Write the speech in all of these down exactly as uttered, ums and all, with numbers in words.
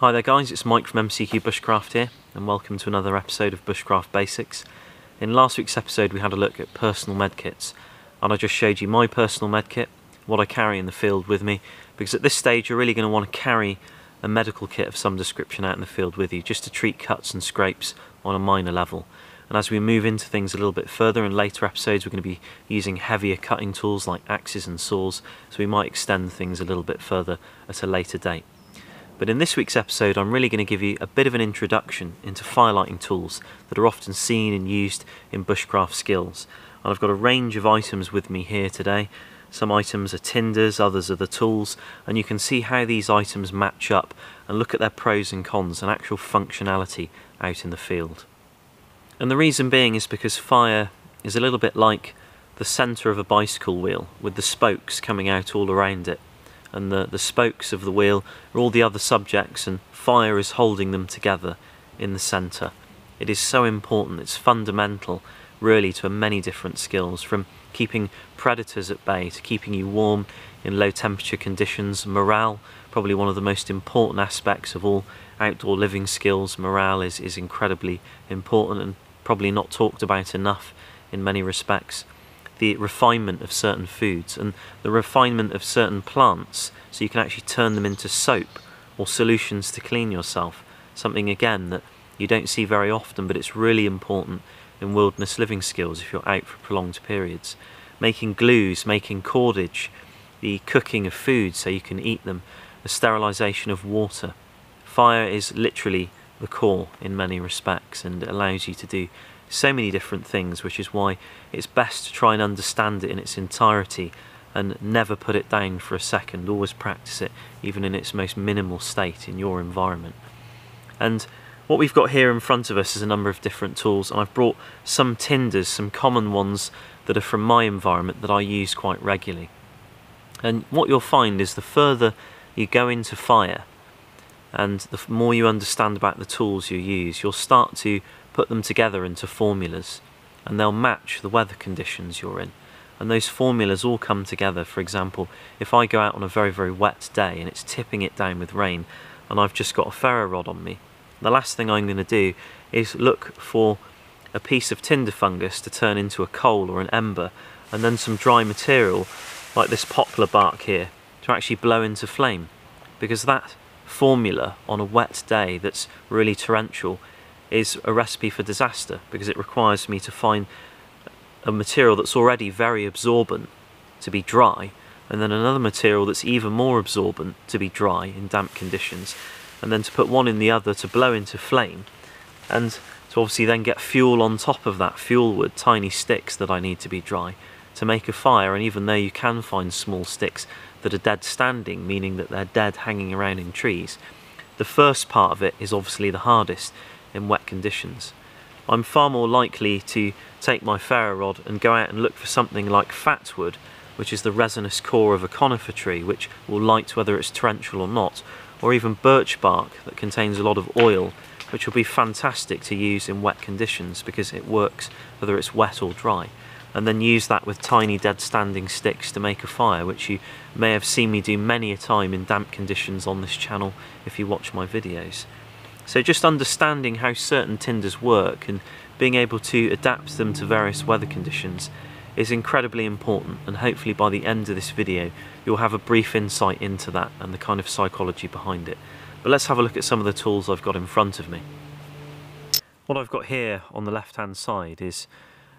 Hi there guys, it's Mike from M C Q Bushcraft here, and welcome to another episode of Bushcraft Basics. In last week's episode we had a look at personal medkits, and I just showed you my personal medkit, what I carry in the field with me, because at this stage you're really going to want to carry a medical kit of some description out in the field with you, just to treat cuts and scrapes on a minor level. And as we move into things a little bit further in later episodes, we're going to be using heavier cutting tools like axes and saws, so we might extend things a little bit further at a later date. But in this week's episode I'm really going to give you a bit of an introduction into firelighting tools that are often seen and used in bushcraft skills. And I've got a range of items with me here today. Some items are tinders, others are the tools, and you can see how these items match up and look at their pros and cons and actual functionality out in the field. And the reason being is because fire is a little bit like the centre of a bicycle wheel with the spokes coming out all around it. And the, the spokes of the wheel are all the other subjects, and fire is holding them together in the centre. It is so important, it's fundamental really to many different skills, from keeping predators at bay to keeping you warm in low temperature conditions. Morale, probably one of the most important aspects of all outdoor living skills. Morale is, is incredibly important and probably not talked about enough in many respects. The refinement of certain foods and the refinement of certain plants, so you can actually turn them into soap or solutions to clean yourself. Something again that you don't see very often, but it's really important in wilderness living skills if you're out for prolonged periods. Making glues, making cordage, the cooking of food so you can eat them, the sterilisation of water. Fire is literally the core in many respects, and it allows you to do so many different things, which is why it's best to try and understand it in its entirety and never put it down for a second. Always practice it, even in its most minimal state in your environment. And what we've got here in front of us is a number of different tools, and I've brought some tinders, some common ones that are from my environment that I use quite regularly. And what you'll find is the further you go into fire and the more you understand about the tools you use, you'll start to put them together into formulas, and they'll match the weather conditions you're in, and those formulas all come together. For example, if I go out on a very very wet day and it's tipping it down with rain and I've just got a ferro rod on me, the last thing I'm going to do is look for a piece of tinder fungus to turn into a coal or an ember, and then some dry material like this poplar bark here to actually blow into flame, because that formula on a wet day that's really torrential is a recipe for disaster, because it requires me to find a material that's already very absorbent to be dry, and then another material that's even more absorbent to be dry in damp conditions, and then to put one in the other to blow into flame, and to obviously then get fuel on top of that, fuel wood, tiny sticks that I need to be dry to make a fire. And even though you can find small sticks that are dead standing, meaning that they're dead hanging around in trees, the first part of it is obviously the hardest in wet conditions. I'm far more likely to take my ferro rod and go out and look for something like fatwood, which is the resinous core of a conifer tree, which will light whether it's torrential or not, or even birch bark that contains a lot of oil, which will be fantastic to use in wet conditions because it works whether it's wet or dry, and then use that with tiny dead standing sticks to make a fire, which you may have seen me do many a time in damp conditions on this channel if you watch my videos. So just understanding how certain tinders work and being able to adapt them to various weather conditions is incredibly important, and hopefully by the end of this video you'll have a brief insight into that and the kind of psychology behind it. But let's have a look at some of the tools I've got in front of me. What I've got here on the left hand side is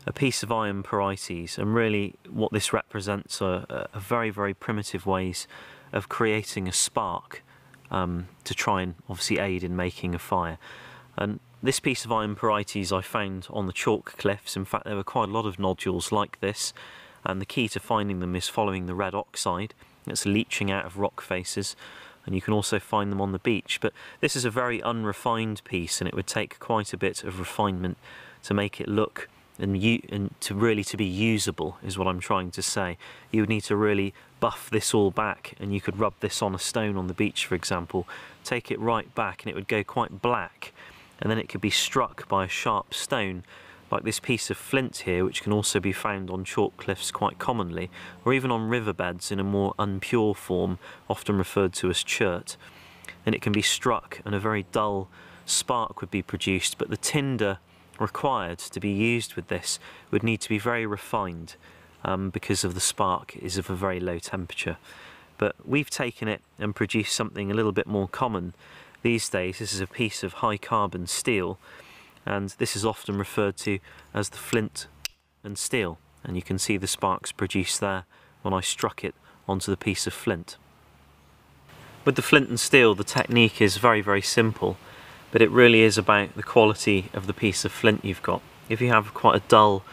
a piece of iron pyrites, and really what this represents are, are very very primitive ways of creating a spark Um, to try and obviously aid in making a fire. And this piece of iron pyrites I found on the chalk cliffs. In fact, there were quite a lot of nodules like this, and the key to finding them is following the red oxide that's leaching out of rock faces, and you can also find them on the beach. But this is a very unrefined piece, and it would take quite a bit of refinement to make it look and, you, and to really to be usable is what I'm trying to say. You would need to really buff this all back, and you could rub this on a stone on the beach, for example, take it right back and it would go quite black, and then it could be struck by a sharp stone like this piece of flint here, which can also be found on chalk cliffs quite commonly, or even on riverbeds in a more impure form, often referred to as chert. and it can be struck and a very dull spark would be produced, but the tinder required to be used with this would need to be very refined um, because of the spark is of a very low temperature. But we've taken it and produced something a little bit more common these days. This is a piece of high carbon steel, and this is often referred to as the flint and steel, and you can see the sparks produced there when I struck it onto the piece of flint. With the flint and steel, the technique is very very simple, but it really is about the quality of the piece of flint you've got. If you have quite a dull,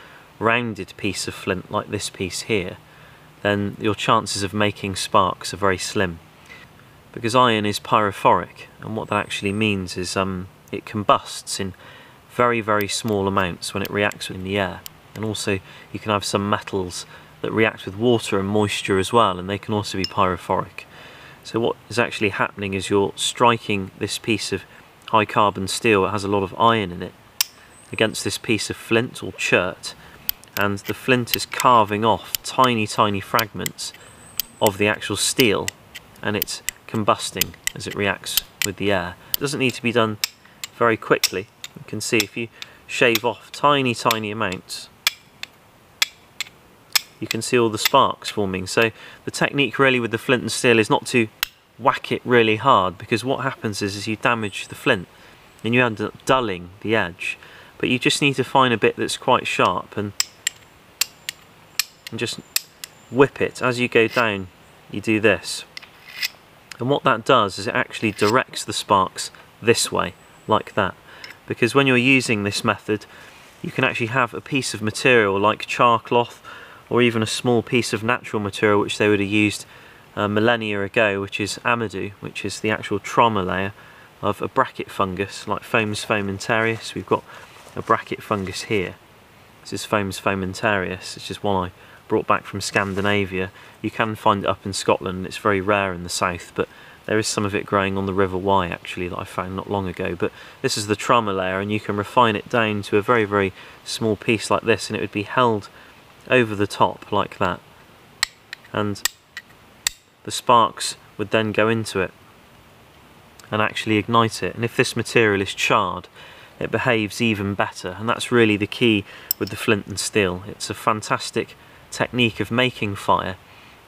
rounded piece of flint like this piece here, then your chances of making sparks are very slim, because iron is pyrophoric, and what that actually means is um, it combusts in very very small amounts when it reacts in the air, and also you can have some metals that react with water and moisture as well, and they can also be pyrophoric. So what is actually happening is you're striking this piece of high carbon steel that has a lot of iron in it against this piece of flint or chert, and the flint is carving off tiny tiny fragments of the actual steel, and it's combusting as it reacts with the air. It doesn't need to be done very quickly. You can see if you shave off tiny tiny amounts, you can see all the sparks forming. So the technique really with the flint and steel is not to whack it really hard, because what happens is, is you damage the flint and you end up dulling the edge, but you just need to find a bit that's quite sharp and, and just whip it. As you go down you do this, and what that does is it actually directs the sparks this way, like that, because when you're using this method you can actually have a piece of material like char cloth or even a small piece of natural material which they would have used Uh, millennia ago, which is amadou, which is the actual trauma layer of a bracket fungus like Fomes Fomentarius. We've got a bracket fungus here. This is Fomes Fomentarius. It's just one I brought back from Scandinavia. You can find it up in Scotland. It's very rare in the south, but there is some of it growing on the River Wye actually that I found not long ago. But this is the trauma layer, and you can refine it down to a very very small piece like this, and it would be held over the top like that, and the sparks would then go into it and actually ignite it. And if this material is charred, it behaves even better, and that's really the key with the flint and steel. It's a fantastic technique of making fire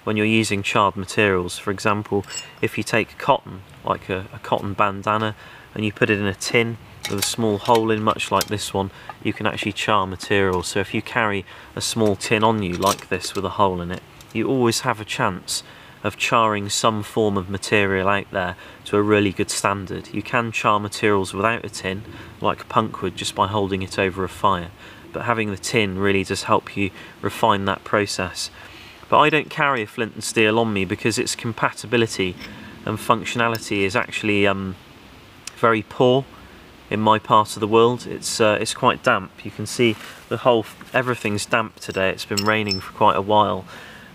when you're using charred materials. For example, if you take cotton, like a, a cotton bandana, and you put it in a tin with a small hole in, much like this one, you can actually char material. So if you carry a small tin on you like this with a hole in it, you always have a chance of charring some form of material out there to a really good standard. You can char materials without a tin, like punkwood, just by holding it over a fire, but having the tin really does help you refine that process. But I don't carry a flint and steel on me because its compatibility and functionality is actually um, very poor in my part of the world. It's, uh, it's quite damp. You can see the whole, everything's damp today. It's been raining for quite a while,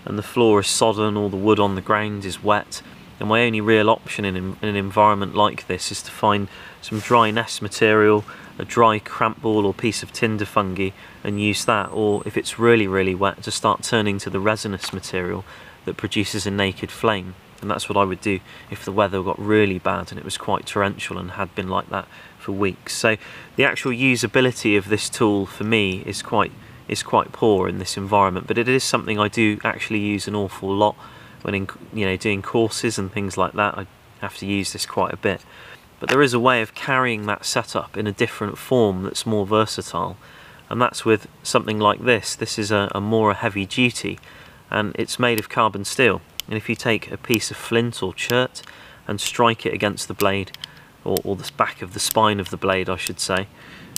and the floor is sodden, all the wood on the ground is wet, and my only real option in, in an environment like this is to find some dry nest material, a dry cramp ball or piece of tinder fungi, and use that, or if it's really really wet, to start turning to the resinous material that produces a naked flame. And that's what I would do if the weather got really bad and it was quite torrential and had been like that for weeks. So the actual usability of this tool for me is quite is quite poor in this environment, but it is something I do actually use an awful lot when in, you know, doing courses and things like that. I have to use this quite a bit, but there is a way of carrying that setup in a different form that's more versatile, and that's with something like this. This is a, a more a heavy duty, and it's made of carbon steel, and if you take a piece of flint or chert and strike it against the blade, or, or the back of the spine of the blade I should say,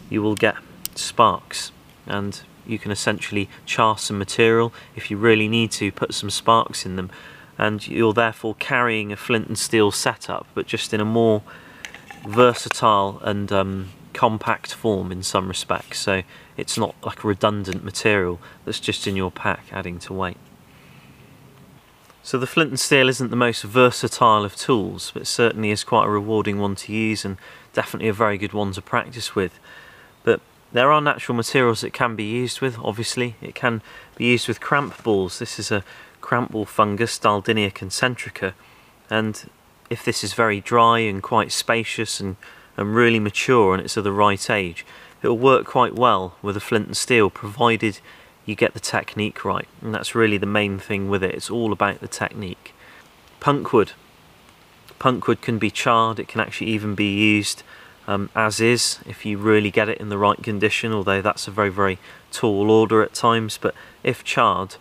you will get sparks, and you can essentially char some material. If you really need to, put some sparks in them, and you're therefore carrying a flint and steel setup, but just in a more versatile and um, compact form in some respects, so it's not like a redundant material that's just in your pack adding to weight. So the flint and steel isn't the most versatile of tools, but it certainly is quite a rewarding one to use, and definitely a very good one to practice with. But there are natural materials that can be used with, obviously. It can be used with cramp balls. This is a cramp ball fungus, Daldinia concentrica, and if this is very dry and quite spacious and, and really mature and it's of the right age, it'll work quite well with a flint and steel, provided you get the technique right. And that's really the main thing with it, it's all about the technique. Punkwood. Punkwood can be charred, it can actually even be used um, as is if you really get it in the right condition, although that's a very, very tall order at times. But if charred,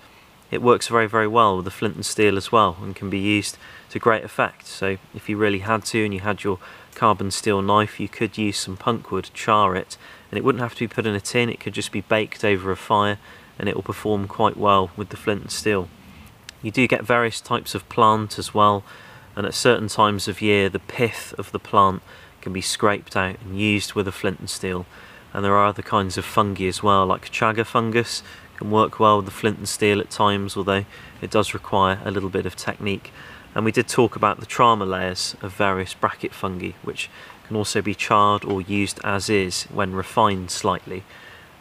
it works very, very well with the flint and steel as well and can be used to great effect. So if you really had to and you had your carbon steel knife, you could use some punkwood, char it, and it wouldn't have to be put in a tin, it could just be baked over a fire and it will perform quite well with the flint and steel. You do get various types of plant as well, and at certain times of year the pith of the plant can be scraped out and used with a flint and steel. And there are other kinds of fungi as well, like chaga fungus can work well with the flint and steel at times, although it does require a little bit of technique. And we did talk about the trauma layers of various bracket fungi, which can also be charred or used as is when refined slightly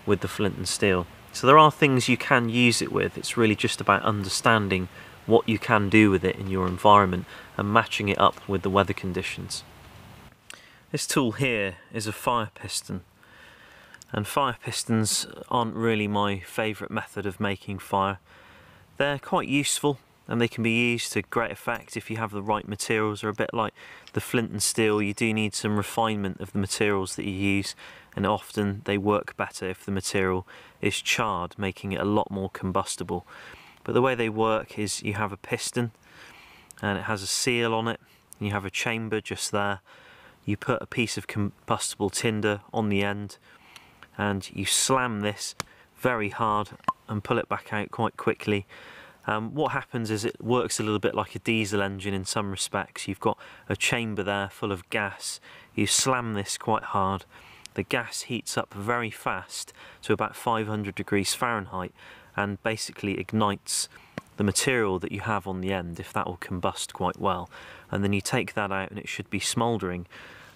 with the flint and steel. So there are things you can use it with, it's really just about understanding what you can do with it in your environment and matching it up with the weather conditions. This tool here is a fire piston, and fire pistons aren't really my favourite method of making fire. They're quite useful and they can be used to great effect if you have the right materials, or a bit like the flint and steel, you do need some refinement of the materials that you use, and often they work better if the material is charred, making it a lot more combustible. But the way they work is you have a piston and it has a seal on it, and you have a chamber just there. You put a piece of combustible tinder on the end and you slam this very hard and pull it back out quite quickly. Um, what happens is it works a little bit like a diesel engine in some respects. You've got a chamber there full of gas, you slam this quite hard, the gas heats up very fast to about five hundred degrees Fahrenheit and basically ignites the material that you have on the end, if that will combust quite well. And then you take that out and it should be smouldering,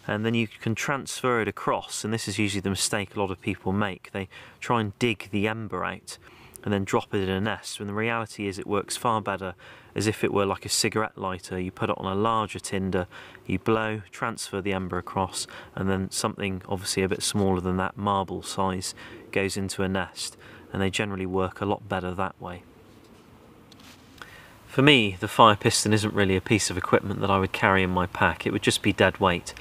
and then you can transfer it across, and this is usually the mistake a lot of people make. They try and dig the ember out and then drop it in a nest, when the reality is it works far better as if it were like a cigarette lighter. You put it on a larger tinder, you blow, transfer the ember across, and then something obviously a bit smaller than that, marble size, goes into a nest, and they generally work a lot better that way. For me, the fire piston isn't really a piece of equipment that I would carry in my pack, it would just be dead weight.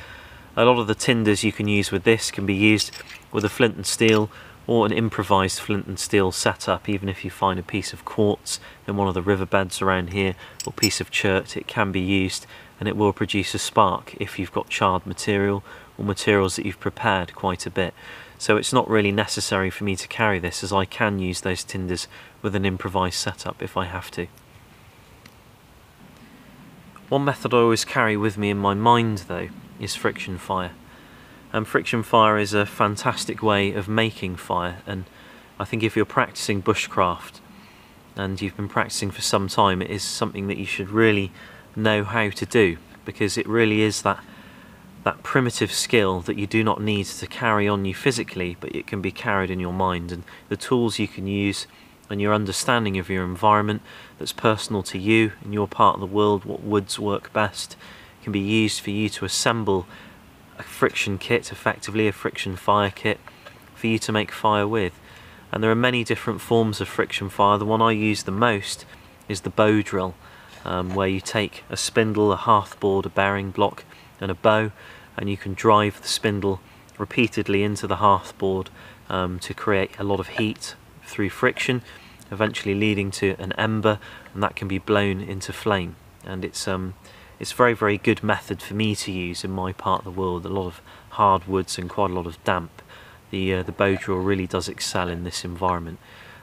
A lot of the tinders you can use with this can be used with a flint and steel, or an improvised flint and steel setup. Even if you find a piece of quartz in one of the riverbeds around here, or piece of chert, it can be used and it will produce a spark if you've got charred material or materials that you've prepared quite a bit. So it's not really necessary for me to carry this, as I can use those tinders with an improvised setup if I have to. One method I always carry with me in my mind though is friction fire. And friction fire is a fantastic way of making fire, and I think if you're practicing bushcraft and you've been practicing for some time, it is something that you should really know how to do, because it really is that that primitive skill that you do not need to carry on you physically, but it can be carried in your mind, and the tools you can use and your understanding of your environment that's personal to you and your part of the world, what woods work best, can be used for you to assemble a friction kit, effectively a friction fire kit, for you to make fire with. And there are many different forms of friction fire. The one I use the most is the bow drill, um, where you take a spindle, a hearth board, a bearing block and a bow, and you can drive the spindle repeatedly into the hearth board um, to create a lot of heat through friction, eventually leading to an ember, and that can be blown into flame. And it's um, It's a very, very good method for me to use in my part of the world. A lot of hard woods and quite a lot of damp. The, uh, the bow drill really does excel in this environment.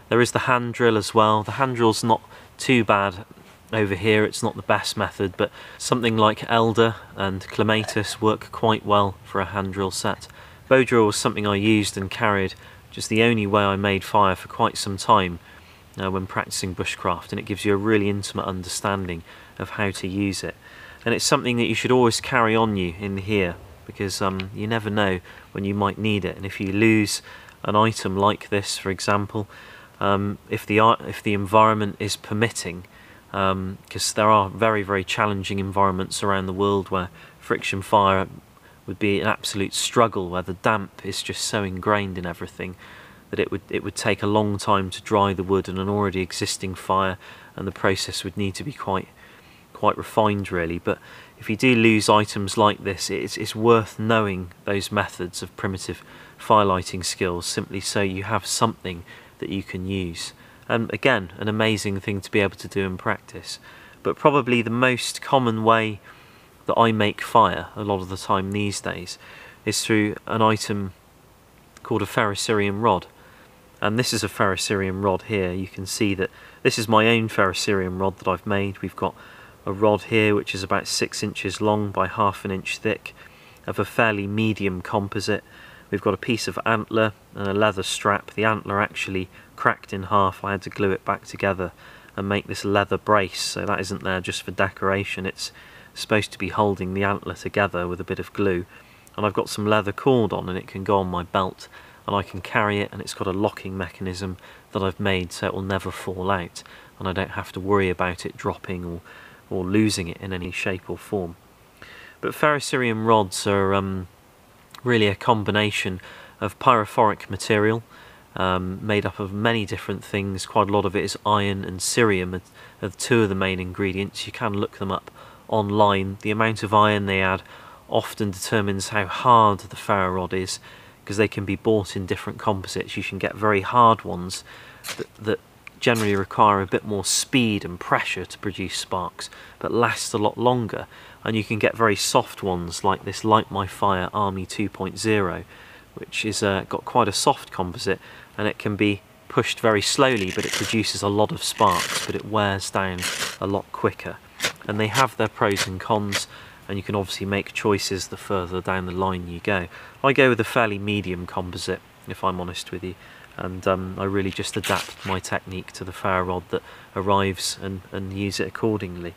There is the hand drill as well. The hand drill's not too bad over here. It's not the best method, but something like elder and clematis work quite well for a hand drill set. Bow drill was something I used and carried, just the only way I made fire for quite some time uh, when practicing bushcraft, and it gives you a really intimate understanding of how to use it. And it's something that you should always carry on you in here, because um, you never know when you might need it. And if you lose an item like this, for example, um, if the, if the environment is permitting, um, because there are very, very challenging environments around the world where friction fire would be an absolute struggle, where the damp is just so ingrained in everything that it would it would take a long time to dry the wood in an already existing fire, and the process would need to be quite quite refined, really. But if you do lose items like this, it's, it's worth knowing those methods of primitive fire lighting skills, simply so you have something that you can use. And again, an amazing thing to be able to do in practice. But probably the most common way that I make fire a lot of the time these days is through an item called a ferrocerium rod. And this is a ferrocerium rod here. You can see that this is my own ferrocerium rod that I've made. We've got a rod here which is about six inches long by half an inch thick, of a fairly medium composite. We've got a piece of antler and a leather strap. The antler actually cracked in half. I had to glue it back together and make this leather brace, so that isn't there just for decoration. It's supposed to be holding the antler together with a bit of glue. And I've got some leather cord on, and it can go on my belt and I can carry it, and it's got a locking mechanism that I've made so it will never fall out and I don't have to worry about it dropping or, or losing it in any shape or form. But ferrocerium rods are um, really a combination of pyrophoric material um, made up of many different things. Quite a lot of it is iron and cerium are two of the main ingredients. You can look them up online. The amount of iron they add often determines how hard the ferro rod is, because they can be bought in different composites. You can get very hard ones that, that generally require a bit more speed and pressure to produce sparks but last a lot longer, and you can get very soft ones like this Light My Fire Army two point oh, which is uh, got quite a soft composite, and it can be pushed very slowly but it produces a lot of sparks, but it wears down a lot quicker. And they have their pros and cons, and you can obviously make choices the further down the line you go. I go with a fairly medium composite, if I'm honest with you, and um, I really just adapt my technique to the ferro rod that arrives and, and use it accordingly.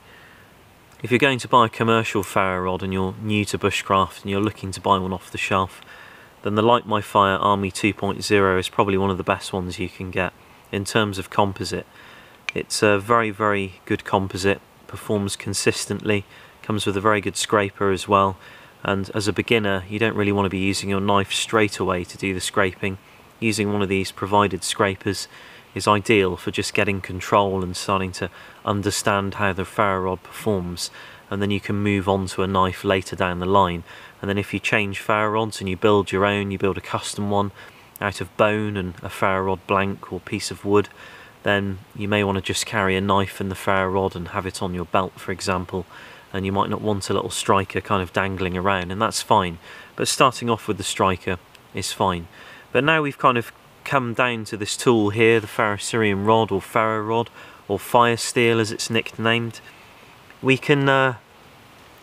If you're going to buy a commercial ferro rod and you're new to bushcraft and you're looking to buy one off the shelf, then the Light My Fire Army two point oh is probably one of the best ones you can get in terms of composite. It's a very, very good composite, performs consistently, comes with a very good scraper as well, and as a beginner you don't really want to be using your knife straight away to do the scraping. Using one of these provided scrapers is ideal for just getting control and starting to understand how the ferro rod performs, and then you can move on to a knife later down the line. And then if you change ferro rods and you build your own, you build a custom one out of bone and a ferro rod blank or piece of wood, then you may want to just carry a knife and the ferro rod and have it on your belt, for example, and you might not want a little striker kind of dangling around, and that's fine. But starting off with the striker is fine. But now we've kind of come down to this tool here, the ferrocerium rod or ferro rod or fire steel as it's nicknamed. We can uh,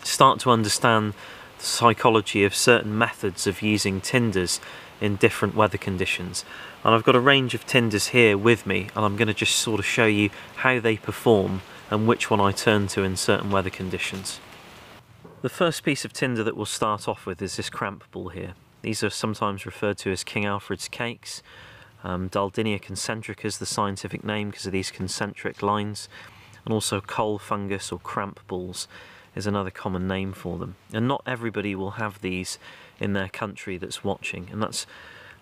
start to understand the psychology of certain methods of using tinders in different weather conditions. And I've got a range of tinders here with me, and I'm going to just sort of show you how they perform and which one I turn to in certain weather conditions. The first piece of tinder that we'll start off with is this cramp ball here. These are sometimes referred to as King Alfred's cakes. Um, Daldinia concentrica is the scientific name because of these concentric lines, and also coal fungus or cramp balls is another common name for them. And not everybody will have these in their country that's watching, and that's,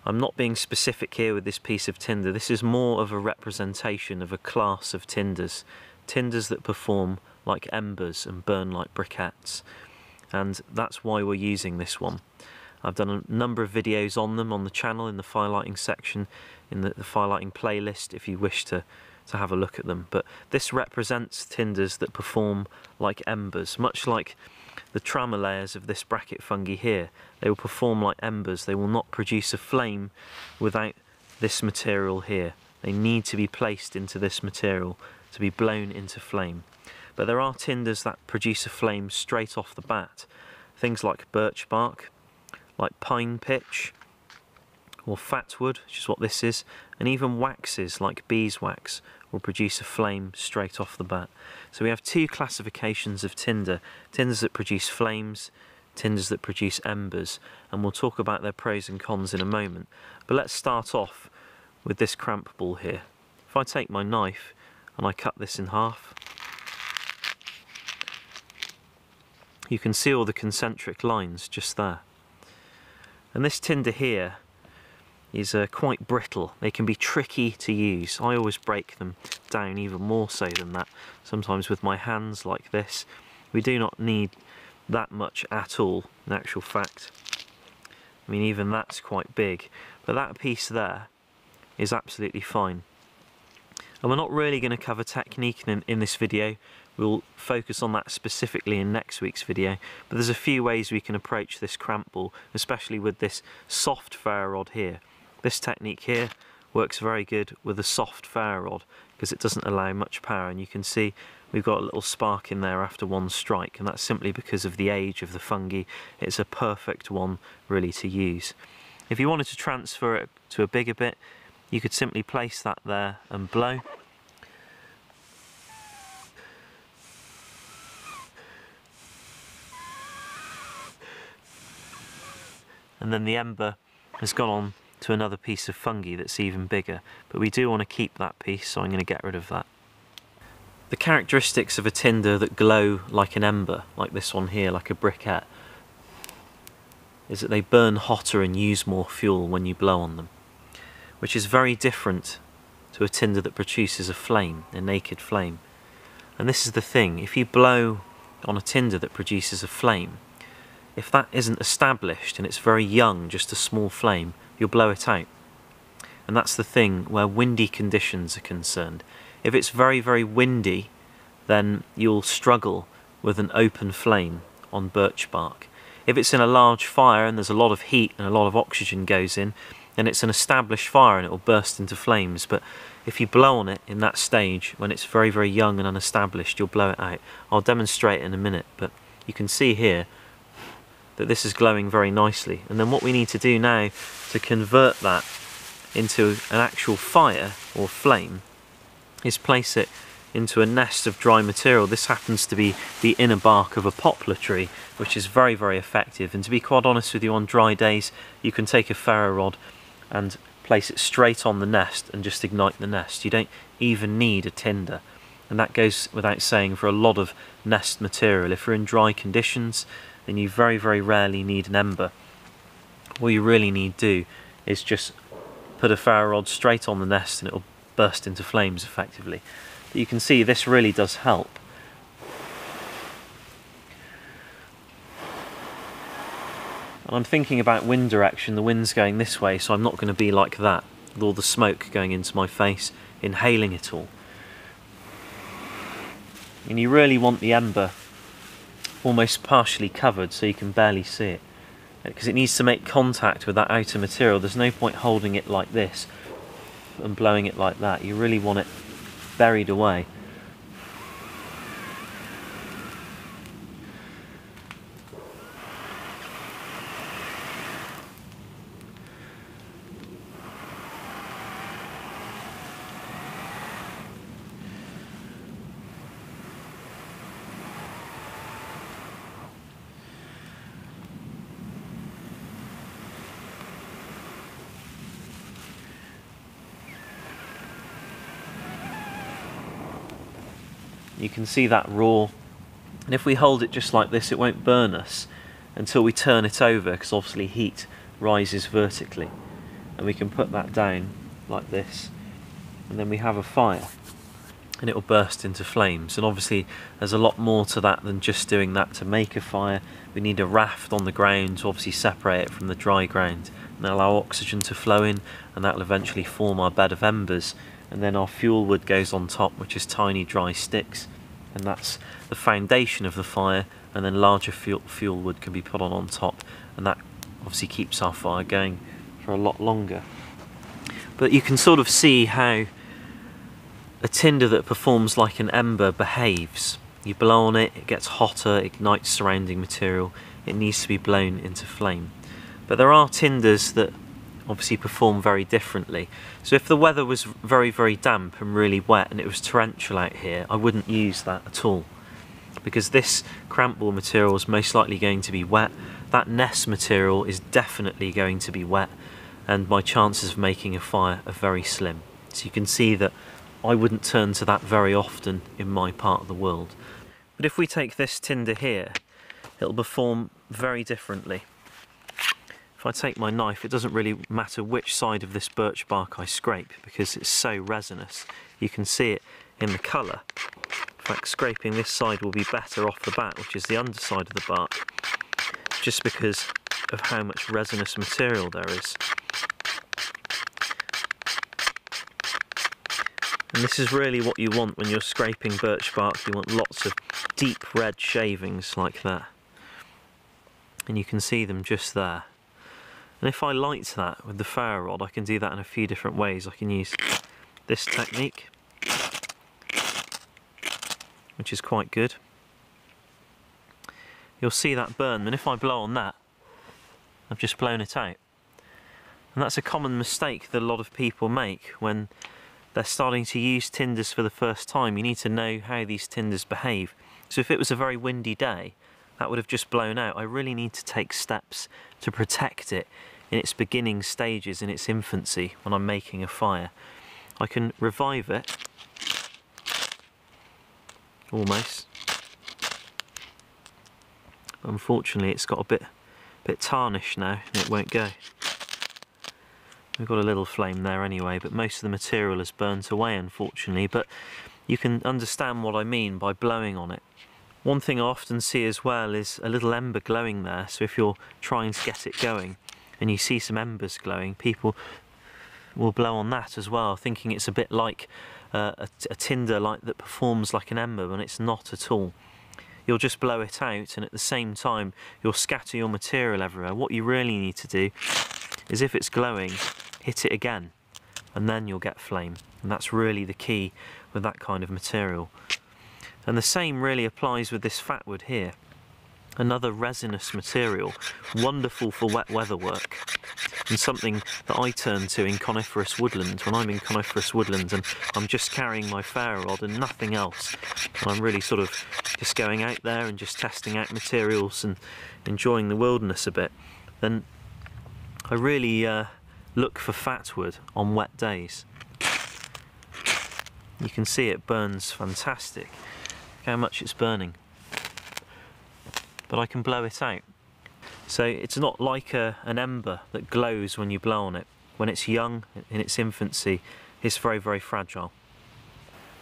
I'm not being specific here with this piece of tinder. This is more of a representation of a class of tinders, tinders that perform like embers and burn like briquettes, and that's why we're using this one. I've done a number of videos on them on the channel in the firelighting section, in the, the firelighting playlist, if you wish to to have a look at them. But this represents tinders that perform like embers, much like the trauma layers of this bracket fungi here. They will perform like embers. They will not produce a flame without this material here. They need to be placed into this material to be blown into flame. But there are tinders that produce a flame straight off the bat. Things like birch bark, like pine pitch, or fatwood, which is what this is, and even waxes like beeswax will produce a flame straight off the bat. So we have two classifications of tinder, tinders that produce flames, tinders that produce embers, and we'll talk about their pros and cons in a moment. But let's start off with this cramp ball here. If I take my knife and I cut this in half, you can see all the concentric lines just there. And this tinder here is uh, quite brittle. They can be tricky to use. I always break them down even more so than that, sometimes with my hands like this. We do not need that much at all, in actual fact. I mean, even that's quite big, but that piece there is absolutely fine. And we're not really going to cover technique in, in this video. We'll focus on that specifically in next week's video, but there's a few ways we can approach this cramp ball, especially with this soft ferro rod here. This technique here works very good with a soft ferro rod because it doesn't allow much power, and you can see we've got a little spark in there after one strike, and that's simply because of the age of the fungi. It's a perfect one really to use. If you wanted to transfer it to a bigger bit, you could simply place that there and blow. And then the ember has gone on to another piece of fungi that's even bigger, but we do want to keep that piece, so I'm going to get rid of that. The characteristics of a tinder that glow like an ember, like this one here, like a briquette, is that they burn hotter and use more fuel when you blow on them, which is very different to a tinder that produces a flame, a naked flame. And this is the thing, if you blow on a tinder that produces a flame, if that isn't established and it's very young, just a small flame, you'll blow it out. And that's the thing where windy conditions are concerned. If it's very, very windy, then you'll struggle with an open flame on birch bark. If it's in a large fire and there's a lot of heat and a lot of oxygen goes in, then it's an established fire and it will burst into flames. But if you blow on it in that stage, when it's very, very young and unestablished, you'll blow it out. I'll demonstrate in a minute, but you can see here that this is glowing very nicely. And then what we need to do now to convert that into an actual fire or flame is place it into a nest of dry material. This happens to be the inner bark of a poplar tree, which is very, very effective. And to be quite honest with you, on dry days, you can take a ferro rod and place it straight on the nest and just ignite the nest. You don't even need a tinder. And that goes without saying for a lot of nest material. If you're in dry conditions, then you very, very rarely need an ember. All you really need to do is just put a ferro rod straight on the nest and it'll burst into flames effectively. But you can see this really does help. And I'm thinking about wind direction. The wind's going this way, so I'm not going to be like that, with all the smoke going into my face, inhaling it all. And you really want the ember almost partially covered so you can barely see it, because it needs to make contact with that outer material. There's no point holding it like this and blowing it like that. You really want it buried away. You can see that raw, and if we hold it just like this, it won't burn us until we turn it over, because obviously heat rises vertically, and we can put that down like this, and then we have a fire and it will burst into flames. And obviously there's a lot more to that than just doing that. To make a fire, we need a raft on the ground to obviously separate it from the dry ground and allow oxygen to flow in, and that will eventually form our bed of embers. And then our fuel wood goes on top, which is tiny dry sticks, and that's the foundation of the fire. And then larger fuel, fuel wood can be put on on top, and that obviously keeps our fire going for a lot longer. But you can sort of see how a tinder that performs like an ember behaves. You blow on it, it gets hotter, ignites surrounding material, it needs to be blown into flame. But there are tinders that obviously perform very differently. So if the weather was very, very damp and really wet and it was torrential out here, I wouldn't use that at all, because this cramp ball material is most likely going to be wet, that nest material is definitely going to be wet, and my chances of making a fire are very slim. So you can see that I wouldn't turn to that very often in my part of the world. But if we take this tinder here, it'll perform very differently. If I take my knife, it doesn't really matter which side of this birch bark I scrape because it's so resinous. You can see it in the colour. In fact, scraping this side will be better off the bat, which is the underside of the bark, just because of how much resinous material there is. And this is really what you want when you're scraping birch bark. You want lots of deep red shavings like that. And you can see them just there. And if I light that with the ferro rod, I can do that in a few different ways. I can use this technique, which is quite good. You'll see that burn, and if I blow on that, I've just blown it out. And that's a common mistake that a lot of people make when they're starting to use tinders for the first time. You need to know how these tinders behave. So if it was a very windy day, that would have just blown out. I really need to take steps to protect it in its beginning stages, in its infancy, when I'm making a fire. I can revive it, almost. Unfortunately, it's got a bit, bit tarnished now, and it won't go. We've got a little flame there anyway, but most of the material is burnt away, unfortunately. But you can understand what I mean by blowing on it. One thing I often see as well is a little ember glowing there, so if you're trying to get it going and you see some embers glowing, people will blow on that as well, thinking it's a bit like uh, a, a tinder light that performs like an ember, when it's not at all. You'll just blow it out, and at the same time you'll scatter your material everywhere. What you really need to do is, if it's glowing, hit it again, and then you'll get flame. And that's really the key with that kind of material. And the same really applies with this fatwood here. Another resinous material, wonderful for wet weather work, and something that I turn to in coniferous woodlands. When I'm in coniferous woodlands and I'm just carrying my ferro rod and nothing else, and I'm really sort of just going out there and just testing out materials and enjoying the wilderness a bit, then I really uh, look for fatwood on wet days. You can see it burns fantastic. Look how much it's burning. But I can blow it out. So it's not like a, an ember that glows when you blow on it. When it's young, in its infancy, it's very, very fragile.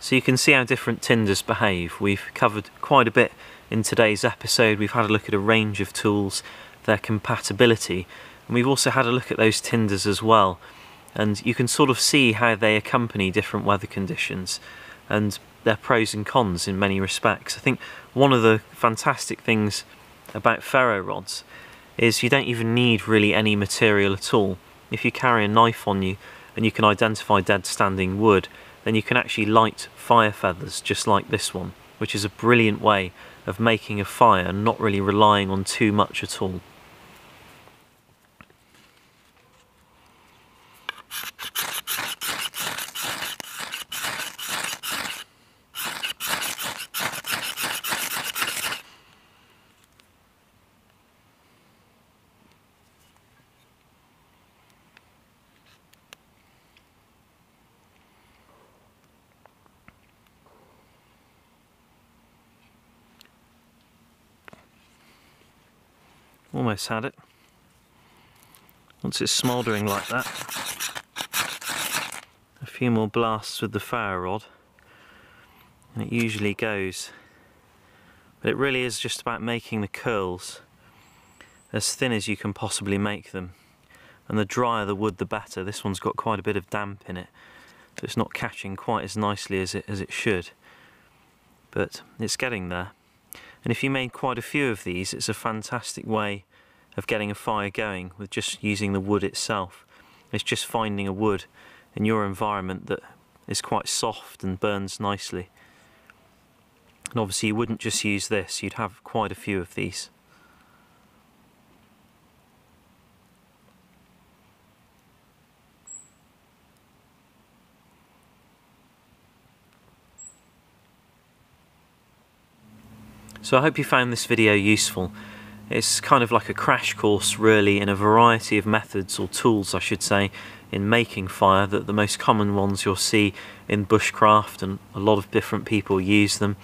So you can see how different tinders behave. We've covered quite a bit in today's episode. We've had a look at a range of tools, their compatibility, and we've also had a look at those tinders as well. And you can sort of see how they accompany different weather conditions and their pros and cons in many respects. I think one of the fantastic things about ferro rods is you don't even need really any material at all. If you carry a knife on you and you can identify dead standing wood, then you can actually light fire feathers just like this one, which is a brilliant way of making a fire and not really relying on too much at all. Almost had it. Once it's smouldering like that, a few more blasts with the ferro rod, and it usually goes. But it really is just about making the curls as thin as you can possibly make them. And the drier the wood, the better. This one's got quite a bit of damp in it, so it's not catching quite as nicely as it, as it should. But it's getting there. And if you made quite a few of these, it's a fantastic way of getting a fire going with just using the wood itself. It's just finding a wood in your environment that is quite soft and burns nicely. And obviously you wouldn't just use this, you'd have quite a few of these. So I hope you found this video useful. It's kind of like a crash course really in a variety of methods, or tools I should say, in making fire. That the most common ones you'll see in bushcraft, and a lot of different people use them.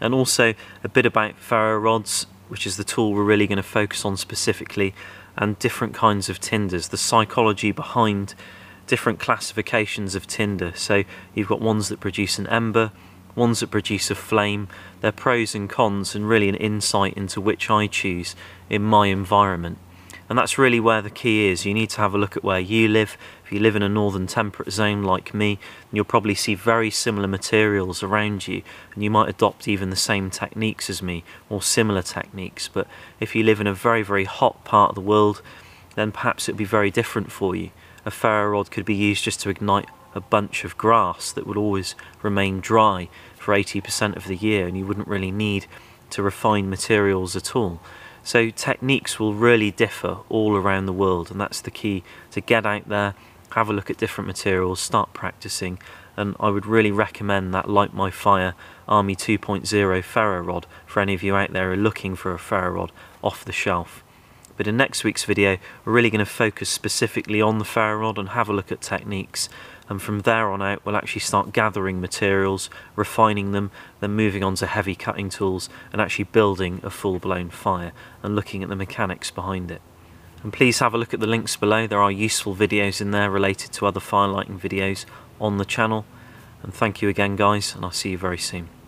And also a bit about ferro rods, which is the tool we're really going to focus on specifically, and different kinds of tinders, the psychology behind different classifications of tinder. So you've got ones that produce an ember, ones that produce a flame, their pros and cons, and really an insight into which I choose in my environment. And that's really where the key is. You need to have a look at where you live. If you live in a northern temperate zone like me, you'll probably see very similar materials around you, and you might adopt even the same techniques as me, or similar techniques. But if you live in a very, very hot part of the world, then perhaps it would be very different for you. A ferro rod could be used just to ignite a bunch of grass that would always remain dry for eighty percent of the year, and you wouldn't really need to refine materials at all. So techniques will really differ all around the world, and that's the key, to get out there, have a look at different materials, start practicing. And I would really recommend that Light My Fire Army two point oh ferro rod for any of you out there who are looking for a ferro rod off the shelf. But in next week's video, we're really going to focus specifically on the ferro rod and have a look at techniques. And from there on out, we'll actually start gathering materials, refining them, then moving on to heavy cutting tools and actually building a full-blown fire and looking at the mechanics behind it. And please have a look at the links below. There are useful videos in there related to other firelighting videos on the channel. And thank you again, guys, and I'll see you very soon.